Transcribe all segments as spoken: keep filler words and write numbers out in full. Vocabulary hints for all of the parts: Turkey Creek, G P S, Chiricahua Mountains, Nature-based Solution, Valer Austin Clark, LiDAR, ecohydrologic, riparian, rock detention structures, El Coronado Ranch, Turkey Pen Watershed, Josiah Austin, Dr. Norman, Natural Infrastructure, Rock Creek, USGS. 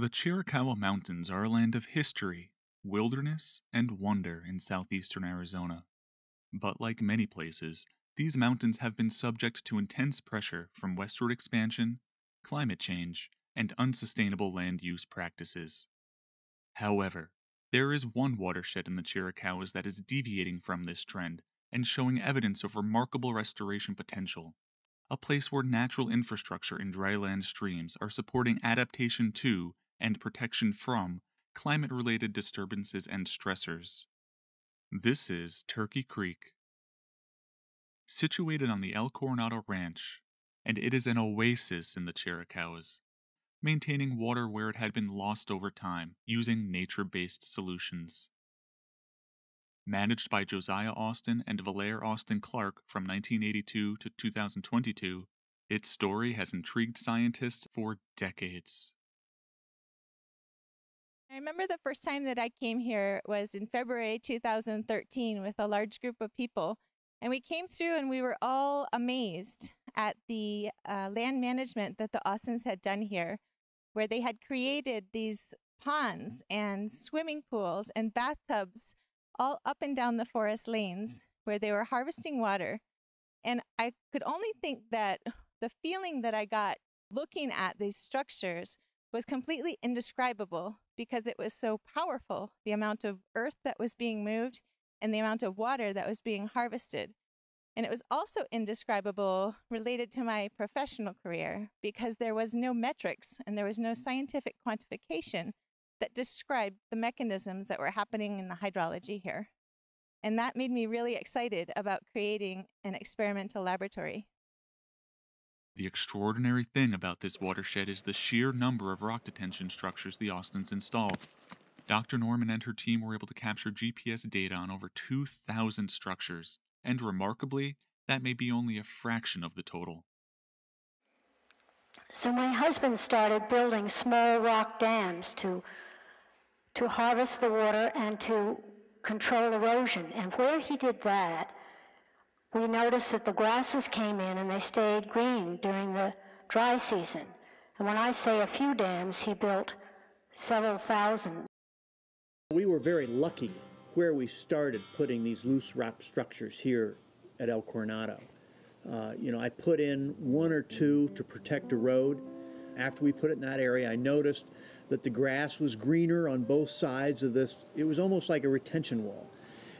The Chiricahua Mountains are a land of history, wilderness, and wonder in southeastern Arizona. But like many places, these mountains have been subject to intense pressure from westward expansion, climate change, and unsustainable land use practices. However, there is one watershed in the Chiricahuas that is deviating from this trend and showing evidence of remarkable restoration potential, a place where natural infrastructure and dryland streams are supporting adaptation to and protection from climate-related disturbances and stressors. This is Turkey Creek. Situated on the El Coronado Ranch, and it is an oasis in the Chiricahuas, maintaining water where it had been lost over time using nature-based solutions. Managed by Josiah Austin and Valer Austin Clark from nineteen eighty-two to two thousand twenty-two, its story has intrigued scientists for decades. I remember the first time that I came here was in February two thousand thirteen with a large group of people. And we came through and we were all amazed at the uh, land management that the Austins had done here, where they had created these ponds and swimming pools and bathtubs all up and down the forest lanes where they were harvesting water. And I could only think that the feeling that I got looking at these structures was completely indescribable because it was so powerful, the amount of earth that was being moved and the amount of water that was being harvested. And it was also indescribable related to my professional career because there was no metrics and there was no scientific quantification that described the mechanisms that were happening in the hydrology here. And that made me really excited about creating an experimental laboratory. The extraordinary thing about this watershed is the sheer number of rock detention structures the Austins installed. Doctor Norman and her team were able to capture G P S data on over two thousand structures, and remarkably, that may be only a fraction of the total. So my husband started building small rock dams to to harvest the water and to control erosion. And where he did that, we noticed that the grasses came in and they stayed green during the dry season. And when I say a few dams, he built several thousand. We were very lucky where we started putting these loose rock structures here at El Coronado. Uh, you know, I put in one or two to protect a road. After we put it in that area, I noticed that the grass was greener on both sides of this. It was almost like a retention wall.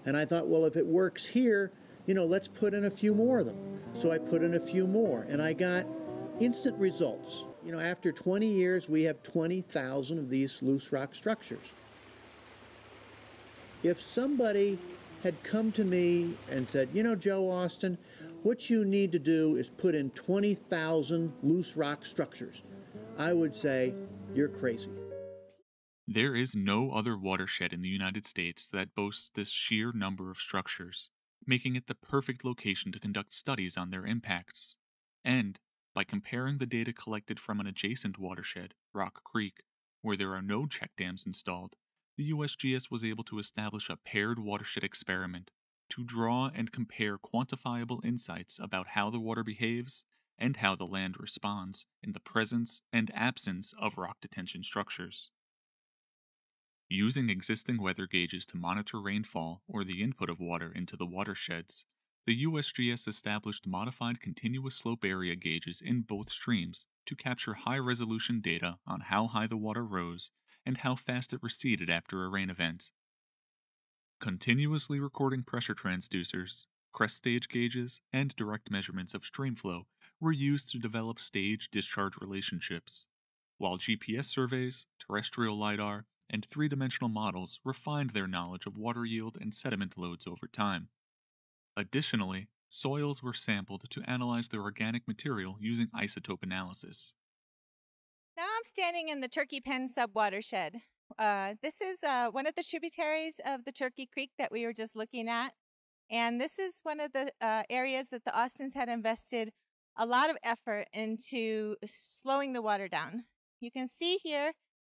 And I thought, well, if it works here, you know, let's put in a few more of them. So I put in a few more, and I got instant results. You know, after twenty years, we have twenty thousand of these loose rock structures. If somebody had come to me and said, you know, Joe Austin, what you need to do is put in twenty thousand loose rock structures, I would say, you're crazy. There is no other watershed in the United States that boasts this sheer number of structures, making it the perfect location to conduct studies on their impacts. And by comparing the data collected from an adjacent watershed, Rock Creek, where there are no check dams installed, the U S G S was able to establish a paired watershed experiment to draw and compare quantifiable insights about how the water behaves and how the land responds in the presence and absence of rock detention structures. Using existing weather gauges to monitor rainfall or the input of water into the watersheds, the U S G S established modified continuous slope area gauges in both streams to capture high-resolution data on how high the water rose and how fast it receded after a rain event. Continuously recording pressure transducers, crest stage gauges, and direct measurements of stream flow were used to develop stage-discharge relationships, while G P S surveys, terrestrial LiDAR, and three-dimensional models refined their knowledge of water yield and sediment loads over time. Additionally, soils were sampled to analyze their organic material using isotope analysis. Now I'm standing in the Turkey Pen subwatershed. Uh, this is uh, one of the tributaries of the Turkey Creek that we were just looking at. And this is one of the uh, areas that the Austins had invested a lot of effort into slowing the water down. You can see here,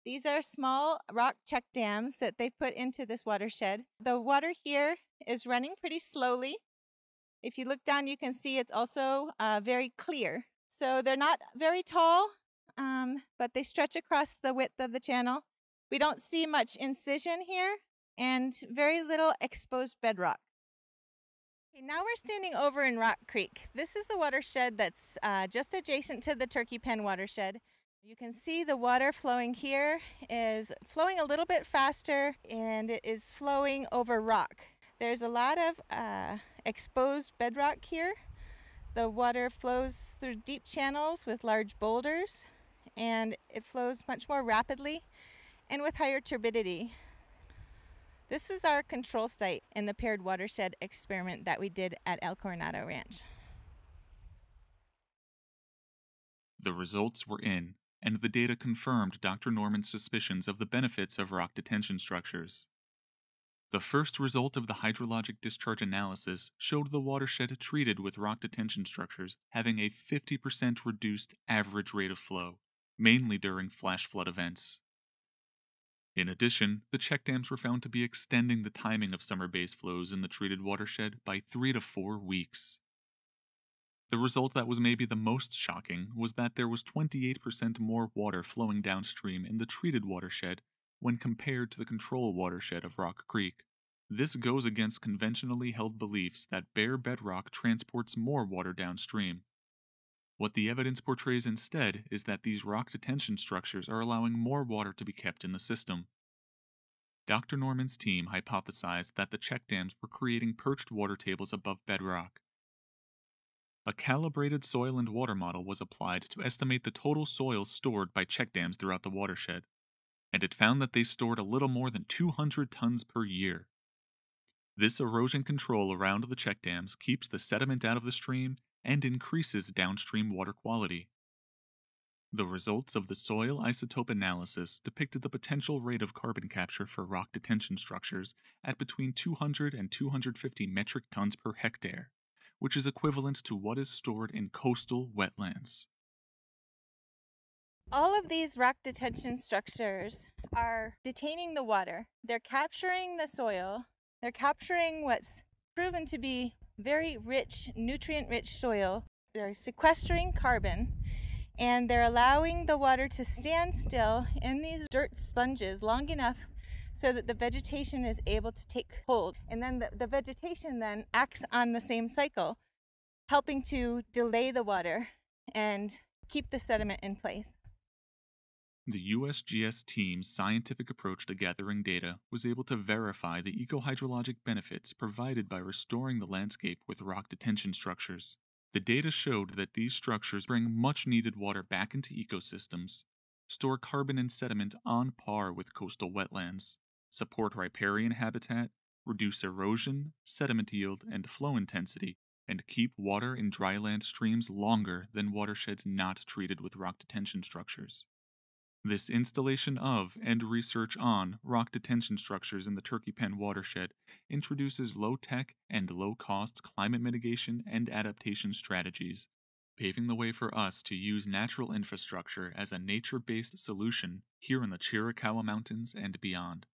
these are small rock check dams that they put into this watershed. The water here is running pretty slowly. If you look down, you can see it's also uh, very clear. So they're not very tall. um, but they stretch across the width of the channel. We don't see much incision here and very little exposed bedrock. Okay, now we're standing over in Rock Creek. This is the watershed that's uh, just adjacent to the Turkey Pen Watershed. You can see the water flowing here is flowing a little bit faster, and it is flowing over rock. There's a lot of uh, exposed bedrock here. The water flows through deep channels with large boulders, and it flows much more rapidly and with higher turbidity. This is our control site in the paired watershed experiment that we did at El Coronado Ranch. The results were in, and the data confirmed Doctor Norman's suspicions of the benefits of rock detention structures. The first result of the hydrologic discharge analysis showed the watershed treated with rock detention structures having a fifty percent reduced average rate of flow, mainly during flash flood events. In addition, the check dams were found to be extending the timing of summer base flows in the treated watershed by three to four weeks. The result that was maybe the most shocking was that there was twenty-eight percent more water flowing downstream in the treated watershed when compared to the control watershed of Rock Creek. This goes against conventionally held beliefs that bare bedrock transports more water downstream. What the evidence portrays instead is that these rock detention structures are allowing more water to be kept in the system. Doctor Norman's team hypothesized that the check dams were creating perched water tables above bedrock. A calibrated soil and water model was applied to estimate the total soil stored by check dams throughout the watershed, and it found that they stored a little more than two hundred tons per year. This erosion control around the check dams keeps the sediment out of the stream and increases downstream water quality. The results of the soil isotope analysis depicted the potential rate of carbon capture for rock detention structures at between two hundred and two hundred fifty metric tons per hectare, which is equivalent to what is stored in coastal wetlands. All of these rock detention structures are detaining the water. They're capturing the soil. They're capturing what's proven to be very rich, nutrient-rich soil. They're sequestering carbon, and they're allowing the water to stand still in these dirt sponges long enough so that the vegetation is able to take hold. And then the, the vegetation then acts on the same cycle, helping to delay the water and keep the sediment in place. The U S G S team's scientific approach to gathering data was able to verify the ecohydrologic benefits provided by restoring the landscape with rock detention structures. The data showed that these structures bring much-needed water back into ecosystems, store carbon and sediment on par with coastal wetlands, support riparian habitat, reduce erosion, sediment yield, and flow intensity, and keep water in dryland streams longer than watersheds not treated with rock detention structures. This installation of and research on rock detention structures in the Turkey Pen Watershed introduces low-tech and low-cost climate mitigation and adaptation strategies, paving the way for us to use natural infrastructure as a nature-based solution here in the Chiricahua Mountains and beyond.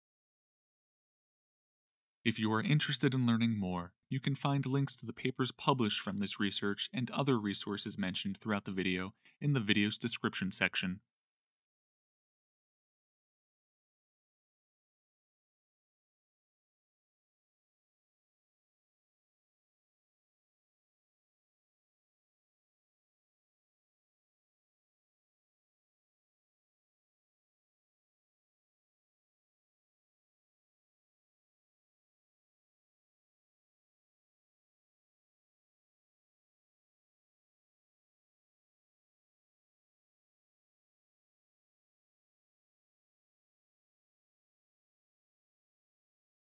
If you are interested in learning more, you can find links to the papers published from this research and other resources mentioned throughout the video in the video's description section.